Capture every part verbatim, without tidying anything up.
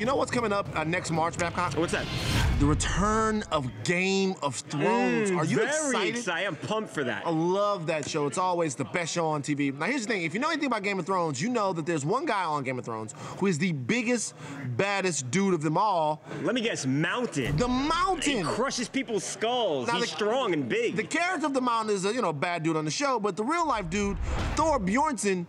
You know what's coming up uh, next March, Babcock? What's that? The return of Game of Thrones. Mm, Are you very excited? excited? I'm pumped for that. I love that show. It's always the best show on T V. Now, here's the thing. If you know anything about Game of Thrones, you know that there's one guy on Game of Thrones who is the biggest, baddest dude of them all. Let me guess, Mountain. The Mountain. He crushes people's skulls. Now, He's the, strong and big. The character of the Mountain is a you know bad dude on the show, but the real-life dude, Thor Bjornsson,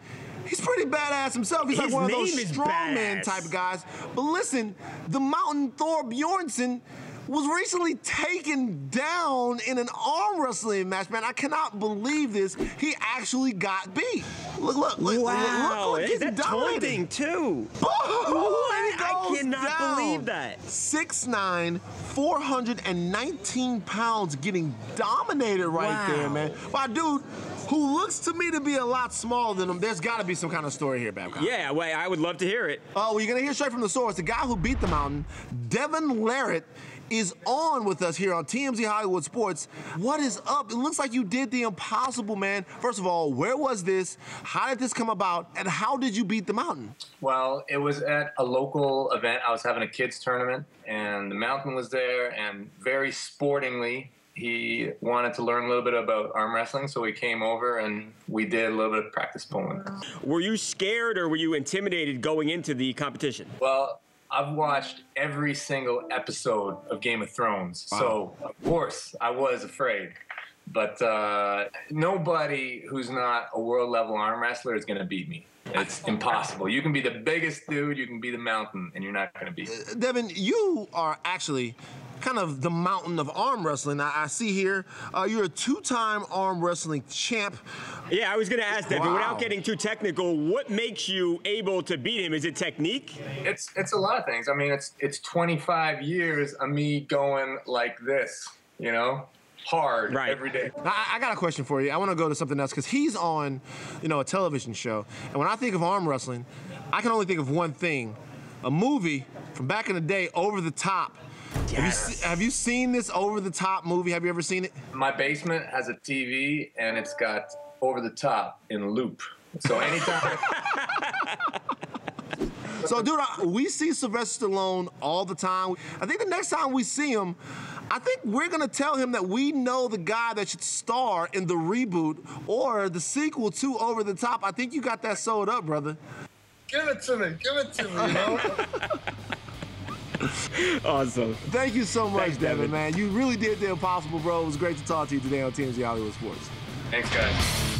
he's pretty badass himself. He's His like one of those strongman type guys. But listen, the Mountain Thor Bjornsson was recently taken down in an arm wrestling match, man. I cannot believe this. He actually got beat. Look, look, look. Wow. Look, look, look, that's taunting, too. Boom! I cannot down. believe that. six nine, four hundred nineteen pounds, getting dominated right wow. there, man. By a dude who looks to me to be a lot smaller than him. There's got to be some kind of story here, Babcock. Yeah, well, I would love to hear it. Oh, uh, well, you're going to hear straight from the source. The guy who beat the Mountain, Devon Larratt, is on with us here on T M Z Hollywood Sports. What is up? It looks like you did the impossible, man. First of all, where was this? How did this come about? And how did you beat the Mountain? Well, it was at a local event. I was having a kids tournament, and the Mountain was there, and very sportingly, he wanted to learn a little bit about arm wrestling, so we came over and we did a little bit of practice pulling. Were you scared or were you intimidated going into the competition? Well, I've watched every single episode of Game of Thrones, wow. so of course I was afraid. But uh, nobody who's not a world-level arm wrestler is going to beat me. It's impossible. You can be the biggest dude, you can be the Mountain, and you're not going to beat me. Uh, Devon, you are actually kind of the Mountain of arm wrestling. I, I see here, uh, you're a two-time arm wrestling champ. Yeah, I was gonna ask that, wow. but without getting too technical, what makes you able to beat him? Is it technique? It's it's a lot of things. I mean, it's it's twenty-five years of me going like this, you know? Hard right. every day. I, I got a question for you. I want to go to something else because he's on, you know, a television show. And when I think of arm wrestling, I can only think of one thing. A movie from back in the day, Over the Top. Yes. Have, you, have you seen this Over the Top movie? Have you ever seen it? My basement has a T V and it's got Over the Top in loop. So anytime. So, dude, I, we see Sylvester Stallone all the time. I think the next time we see him, I think we're going to tell him that we know the guy that should star in the reboot or the sequel to Over the Top. I think you got that sold up, brother. Give it to me. Give it to me, you know? Awesome. Thank you so much, Thanks, Devon, Devon, man. You really did the impossible, bro. It was great to talk to you today on T M Z Hollywood Sports. Thanks, guys.